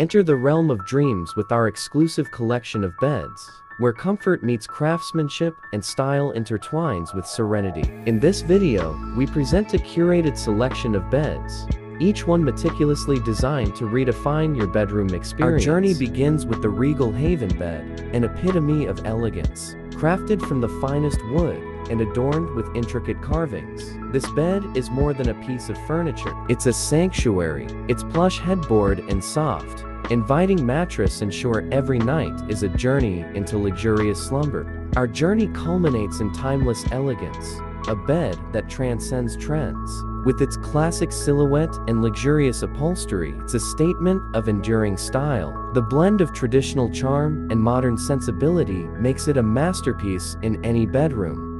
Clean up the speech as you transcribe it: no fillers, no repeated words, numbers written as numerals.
Enter the realm of dreams with our exclusive collection of beds, where comfort meets craftsmanship and style intertwines with serenity. In this video, we present a curated selection of beds, each one meticulously designed to redefine your bedroom experience. Our journey begins with the Regal Haven bed, an epitome of elegance, crafted from the finest wood and adorned with intricate carvings. This bed is more than a piece of furniture. It's a sanctuary. Its plush headboard and soft, inviting mattress ensure every night is a journey into luxurious slumber. Our journey culminates in timeless elegance, a bed that transcends trends. With its classic silhouette and luxurious upholstery, it's a statement of enduring style. The blend of traditional charm and modern sensibility makes it a masterpiece in any bedroom.